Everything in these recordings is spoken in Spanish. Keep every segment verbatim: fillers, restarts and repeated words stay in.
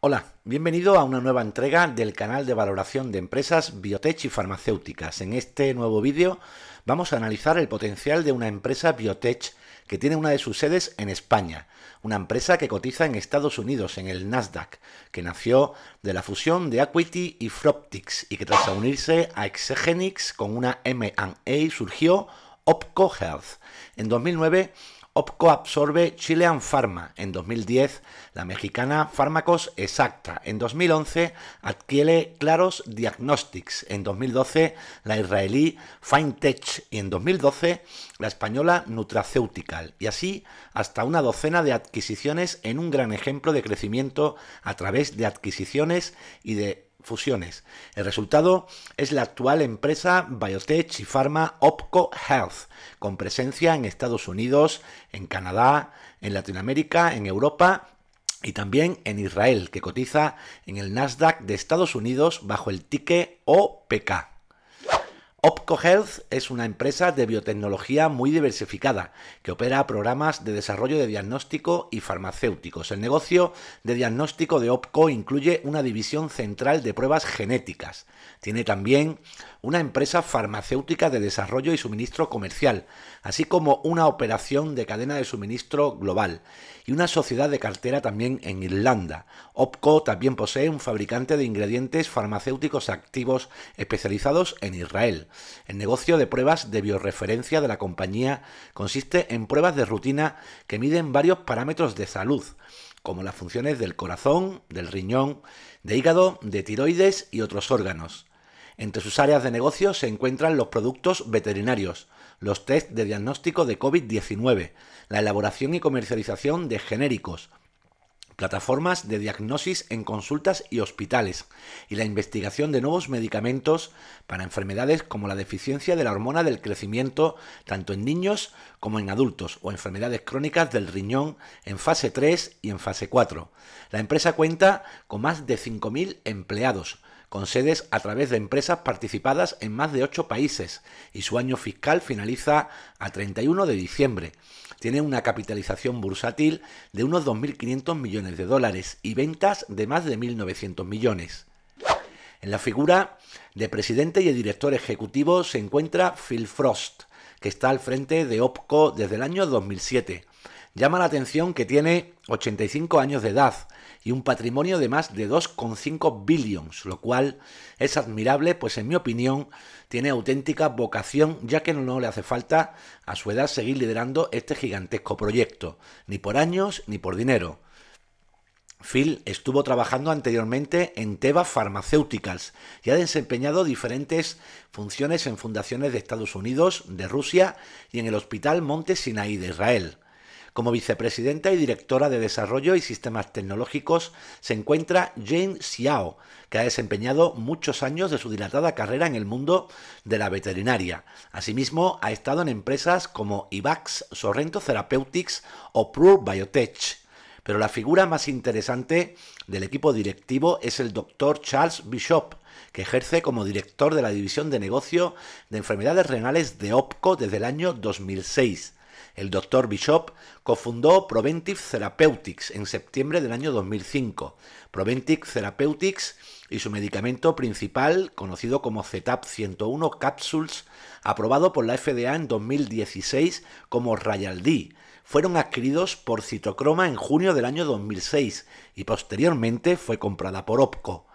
Hola, bienvenido a una nueva entrega del canal de valoración de empresas biotech y farmacéuticas. En este nuevo vídeo vamos a analizar el potencial de una empresa biotech que tiene una de sus sedes en España, una empresa que cotiza en Estados Unidos, en el Nasdaq, que nació de la fusión de Acuity y Froptix y que tras unirse a Exegenix con una eme and a surgió OPKO Health. En dos mil nueve, OPKO absorbe Chilean Pharma, en dos mil diez la mexicana Fármacos Exacta, en dos mil once adquiere Claros Diagnostics, en dos mil doce la israelí Fine Tech y en dos mil doce la española Nutraceutical, y así hasta una docena de adquisiciones en un gran ejemplo de crecimiento a través de adquisiciones y de fusiones. El resultado es la actual empresa biotech y pharma OPKO Health, con presencia en Estados Unidos, en Canadá, en Latinoamérica, en Europa y también en Israel, que cotiza en el Nasdaq de Estados Unidos bajo el ticker O P K. OPKO Health es una empresa de biotecnología muy diversificada que opera programas de desarrollo de diagnóstico y farmacéuticos. El negocio de diagnóstico de OPKO incluye una división central de pruebas genéticas. Tiene también una empresa farmacéutica de desarrollo y suministro comercial, así como una operación de cadena de suministro global y una sociedad de cartera también en Irlanda. OPKO también posee un fabricante de ingredientes farmacéuticos activos especializados en Israel. El negocio de pruebas de biorreferencia de la compañía consiste en pruebas de rutina que miden varios parámetros de salud, como las funciones del corazón, del riñón, de hígado, de tiroides y otros órganos. Entre sus áreas de negocio se encuentran los productos veterinarios, los test de diagnóstico de COVID diecinueve, la elaboración y comercialización de genéricos, plataformas de diagnosis en consultas y hospitales, y la investigación de nuevos medicamentos para enfermedades como la deficiencia de la hormona del crecimiento, tanto en niños como en adultos, o enfermedades crónicas del riñón en fase tres y en fase cuatro. La empresa cuenta con más de cinco mil empleados, con sedes a través de empresas participadas en más de ocho países, y su año fiscal finaliza a treinta y uno de diciembre. Tiene una capitalización bursátil de unos dos mil quinientos millones de dólares y ventas de más de mil novecientos millones. En la figura de presidente y el director ejecutivo se encuentra Phil Frost, que está al frente de OPKO desde el año dos mil siete. Llama la atención que tiene ochenta y cinco años de edad y un patrimonio de más de dos coma cinco billones, lo cual es admirable, pues en mi opinión tiene auténtica vocación, ya que no le hace falta a su edad seguir liderando este gigantesco proyecto, ni por años ni por dinero. Phil estuvo trabajando anteriormente en Teva Pharmaceuticals y ha desempeñado diferentes funciones en fundaciones de Estados Unidos, de Rusia y en el Hospital Monte Sinaí de Israel. Como vicepresidenta y directora de Desarrollo y Sistemas Tecnológicos se encuentra Jane Xiao, que ha desempeñado muchos años de su dilatada carrera en el mundo de la veterinaria. Asimismo, ha estado en empresas como iVoox, Sorrento Therapeutics o Pure Biotech. Pero la figura más interesante del equipo directivo es el doctor Charles Bishop, que ejerce como director de la División de Negocio de Enfermedades Renales de OPKO desde el año dos mil seis. El doctor Bishop cofundó Proventive Therapeutics en septiembre del año dos mil cinco. Proventive Therapeutics y su medicamento principal, conocido como Cetap ciento uno Capsules, aprobado por la F D A en dos mil dieciséis como Rayaldee, fueron adquiridos por Cytochroma en junio del año dos mil seis y posteriormente fue comprada por OPKO.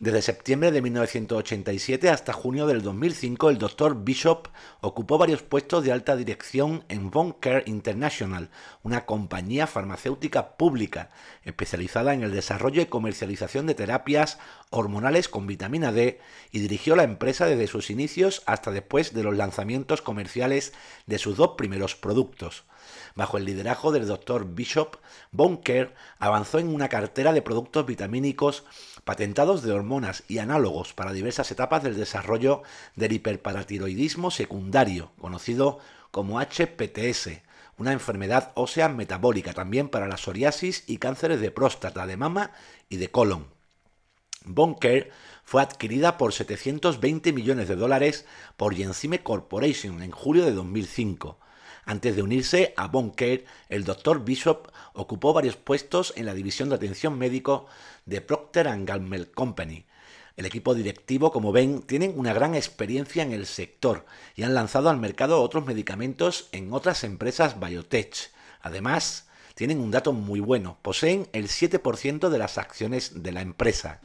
Desde septiembre de mil novecientos ochenta y siete hasta junio del dos mil cinco, el doctor Bishop ocupó varios puestos de alta dirección en Bone Care International, una compañía farmacéutica pública especializada en el desarrollo y comercialización de terapias hormonales con vitamina D, y dirigió la empresa desde sus inicios hasta después de los lanzamientos comerciales de sus dos primeros productos. Bajo el liderazgo del doctor Bishop, Bone Care avanzó en una cartera de productos vitamínicos patentados de hormonas y análogos para diversas etapas del desarrollo del hiperparatiroidismo secundario, conocido como H P T S, una enfermedad ósea metabólica, también para la psoriasis y cánceres de próstata, de mama y de colon. Bone Care fue adquirida por setecientos veinte millones de dólares por Genzyme Corporation en julio de dos mil cinco. Antes de unirse a Bone Care, el doctor Bishop ocupó varios puestos en la división de atención médico de Procter and Gamble Company. El equipo directivo, como ven, tienen una gran experiencia en el sector y han lanzado al mercado otros medicamentos en otras empresas biotech. Además, tienen un dato muy bueno, poseen el siete por ciento de las acciones de la empresa.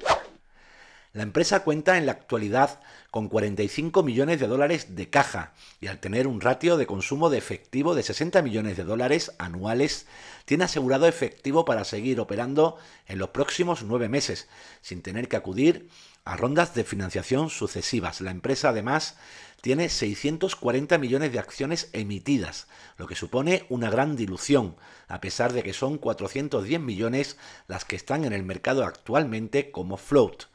La empresa cuenta en la actualidad con cuarenta y cinco millones de dólares de caja y al tener un ratio de consumo de efectivo de sesenta millones de dólares anuales, tiene asegurado efectivo para seguir operando en los próximos nueve meses, sin tener que acudir a rondas de financiación sucesivas. La empresa además tiene seiscientos cuarenta millones de acciones emitidas, lo que supone una gran dilución, a pesar de que son cuatrocientos diez millones las que están en el mercado actualmente como float.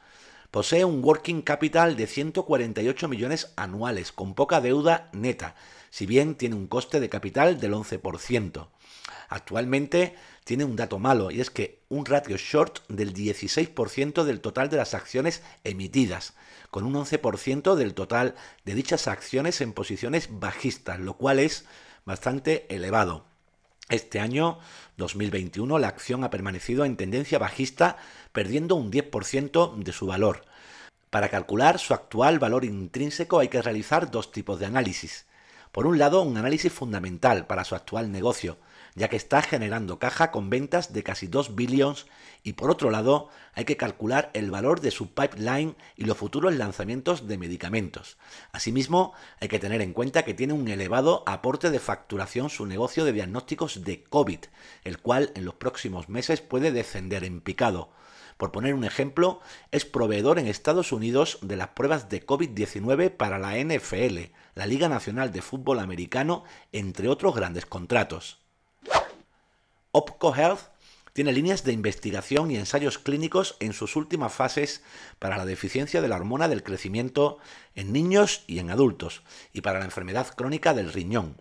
Posee un working capital de ciento cuarenta y ocho millones anuales, con poca deuda neta, si bien tiene un coste de capital del once por ciento. Actualmente tiene un dato malo, y es que un ratio short del dieciséis por ciento del total de las acciones emitidas, con un once por ciento del total de dichas acciones en posiciones bajistas, lo cual es bastante elevado. Este año dos mil veintiuno la acción ha permanecido en tendencia bajista, perdiendo un diez por ciento de su valor. Para calcular su actual valor intrínseco hay que realizar dos tipos de análisis. Por un lado, un análisis fundamental para su actual negocio, ya que está generando caja con ventas de casi dos billones, y por otro lado hay que calcular el valor de su pipeline y los futuros lanzamientos de medicamentos. Asimismo, hay que tener en cuenta que tiene un elevado aporte de facturación su negocio de diagnósticos de COVID, el cual en los próximos meses puede descender en picado. Por poner un ejemplo, es proveedor en Estados Unidos de las pruebas de COVID diecinueve para la N F L, la Liga Nacional de Fútbol Americano, entre otros grandes contratos. OPKO Health tiene líneas de investigación y ensayos clínicos en sus últimas fases para la deficiencia de la hormona del crecimiento en niños y en adultos, y para la enfermedad crónica del riñón.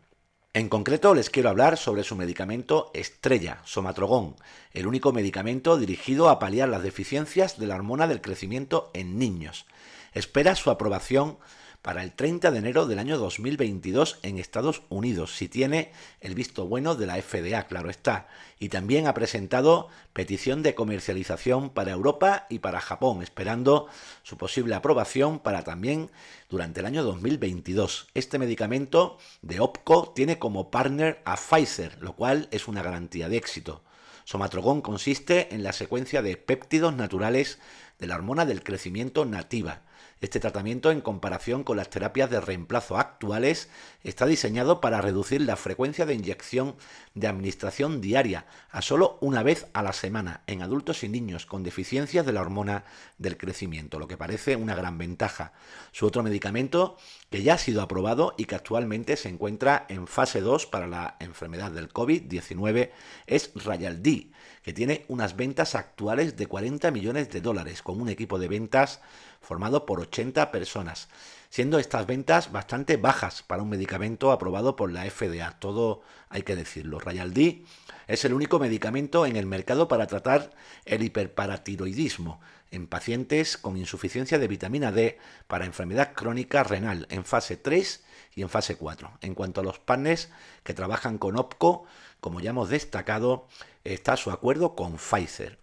En concreto, les quiero hablar sobre su medicamento estrella, Somatrogón, el único medicamento dirigido a paliar las deficiencias de la hormona del crecimiento en niños. Espera su aprobación para el treinta de enero del año dos mil veintidós en Estados Unidos, si tiene el visto bueno de la F D A, claro está, y también ha presentado petición de comercialización para Europa y para Japón, esperando su posible aprobación para también durante el año dos mil veintidós. Este medicamento de OPKO tiene como partner a Pfizer, lo cual es una garantía de éxito. Somatrogón consiste en la secuencia de péptidos naturales de la hormona del crecimiento nativa. Este tratamiento, en comparación con las terapias de reemplazo actuales, está diseñado para reducir la frecuencia de inyección de administración diaria a solo una vez a la semana en adultos y niños con deficiencias de la hormona del crecimiento, lo que parece una gran ventaja. Su otro medicamento, que ya ha sido aprobado y que actualmente se encuentra en fase dos para la enfermedad del COVID diecinueve, es Rayaldee, que tiene unas ventas actuales de cuarenta millones de dólares, con un equipo de ventas formado por ochenta personas, siendo estas ventas bastante bajas para un medicamento aprobado por la F D A, todo hay que decirlo. Rayaldee es el único medicamento en el mercado para tratar el hiperparatiroidismo en pacientes con insuficiencia de vitamina D para enfermedad crónica renal en fase tres y en fase cuatro. En cuanto a los partners que trabajan con OPKO, como ya hemos destacado, está su acuerdo con Pfizer.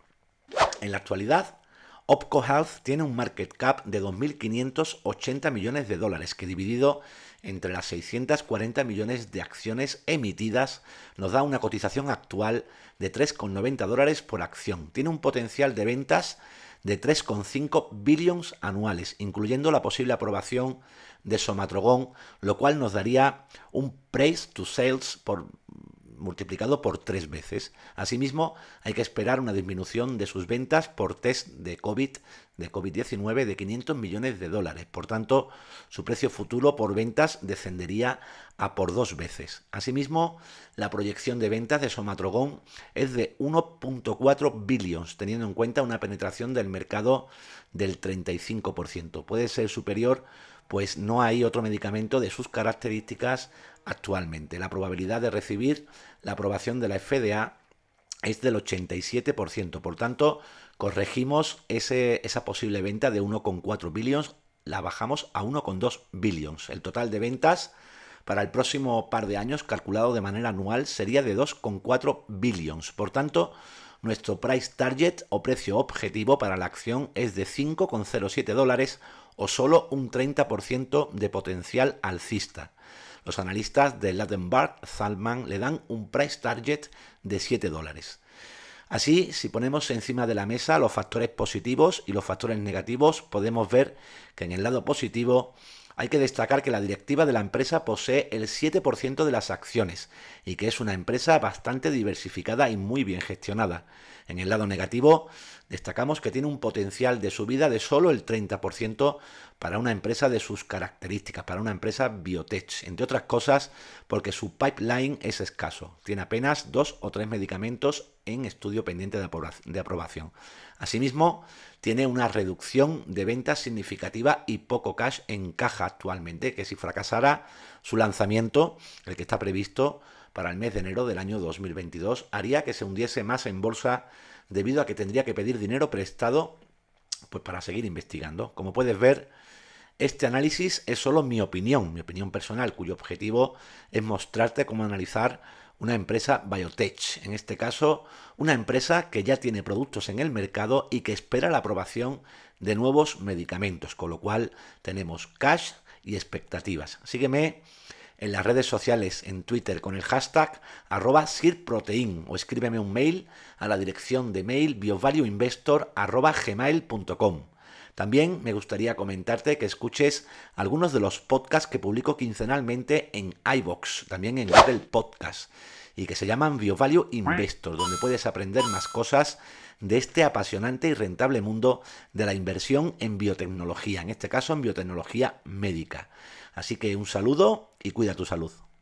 En la actualidad, OPKO Health tiene un market cap de dos mil quinientos ochenta millones de dólares, que dividido entre las seiscientos cuarenta millones de acciones emitidas nos da una cotización actual de tres con noventa dólares por acción. Tiene un potencial de ventas de tres con cinco billones anuales, incluyendo la posible aprobación de Somatrogón, lo cual nos daría un price to sales por multiplicado por tres veces. Asimismo, hay que esperar una disminución de sus ventas por test de COVID de COVID diecinueve de quinientos millones de dólares. Por tanto, su precio futuro por ventas descendería a por dos veces. Asimismo, la proyección de ventas de Somatrogón es de uno punto cuatro billones, teniendo en cuenta una penetración del mercado del treinta y cinco por ciento. Puede ser superior, pues no hay otro medicamento de sus características actualmente. La probabilidad de recibir la aprobación de la F D A es del ochenta y siete por ciento, por tanto, corregimos ese, esa posible venta de uno con cuatro billones, la bajamos a uno con dos billones. El total de ventas para el próximo par de años, calculado de manera anual, sería de dos coma cuatro billions. Por tanto, nuestro price target o precio objetivo para la acción es de cinco coma cero siete dólares o solo un treinta por ciento de potencial alcista. Los analistas de Ladenburg Thalmann le dan un price target de siete dólares. Así, si ponemos encima de la mesa los factores positivos y los factores negativos, podemos ver que en el lado positivo hay que destacar que la directiva de la empresa posee el siete por ciento de las acciones y que es una empresa bastante diversificada y muy bien gestionada. En el lado negativo, destacamos que tiene un potencial de subida de solo el treinta por ciento para una empresa de sus características, para una empresa biotech, entre otras cosas porque su pipeline es escaso. Tiene apenas dos o tres medicamentos en estudio pendiente de aprobación. Asimismo, tiene una reducción de ventas significativa y poco cash en caja actualmente, que si fracasara su lanzamiento, el que está previsto para el mes de enero del año dos mil veintidós, haría que se hundiese más en bolsa debido a que tendría que pedir dinero prestado pues para seguir investigando. Como puedes ver, este análisis es solo mi opinión, mi opinión personal, cuyo objetivo es mostrarte cómo analizar una empresa biotech, en este caso una empresa que ya tiene productos en el mercado y que espera la aprobación de nuevos medicamentos, con lo cual tenemos cash y expectativas. Sígueme en las redes sociales, en Twitter, con el hashtag arroba sirprotein o escríbeme un mail a la dirección de mail biovalueinvestor arroba gmail punto com. También me gustaría comentarte que escuches algunos de los podcasts que publico quincenalmente en iVoox, también en Google Podcast, y que se llaman BioValue Investor, donde puedes aprender más cosas de este apasionante y rentable mundo de la inversión en biotecnología, en este caso en biotecnología médica. Así que un saludo y cuida tu salud.